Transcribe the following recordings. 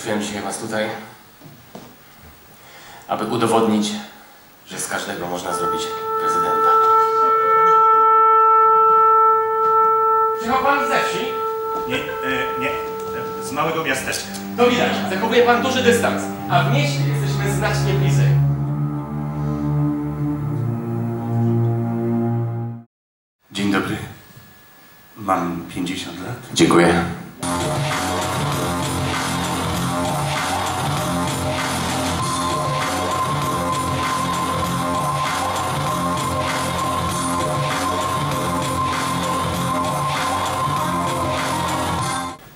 Zaprosiłem dzisiaj was tutaj, aby udowodnić, że z każdego można zrobić prezydenta. Czy ma pan ze wsi? Nie. Z małego miasteczka. To widać, zachowuje pan duży dystans, a w mieście jesteśmy znacznie bliżej. Dzień dobry. Mam 50 lat. Dziękuję.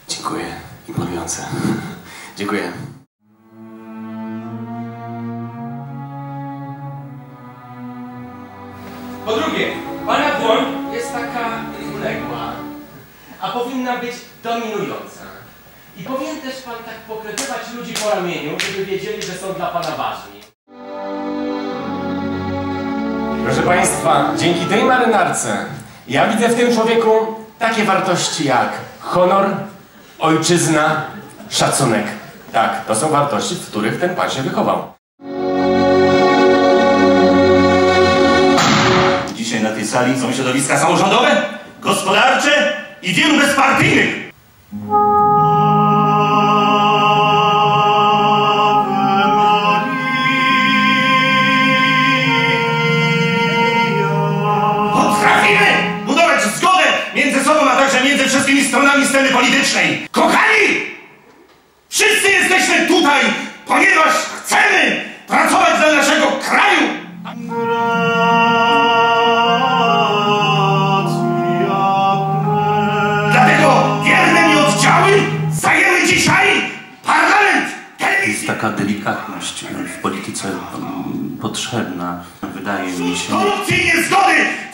Dziękuję. Imponujące. Dziękuję. Po drugie, pana dłoń jest taka uległa, a powinna być dominująca. I powinien też pan tak poklepywać ludzi po ramieniu, żeby wiedzieli, że są dla pana ważni. Proszę państwa, dzięki tej marynarce ja widzę w tym człowieku takie wartości jak honor, ojczyzna, szacunek. Tak, to są wartości, w których ten pan się wychował. Dzisiaj na tej sali są środowiska samorządowe, gospodarcze i wielu bezpartyjnych. Potrafimy budować zgodę między sobą, a także między wszystkimi stronami sceny politycznej. Kochani, wszyscy jesteśmy tutaj, ponieważ chcemy pracować dla naszego kraju. Jest taka delikatność w polityce potrzebna. Wydaje mi się... Korupcji i niezgody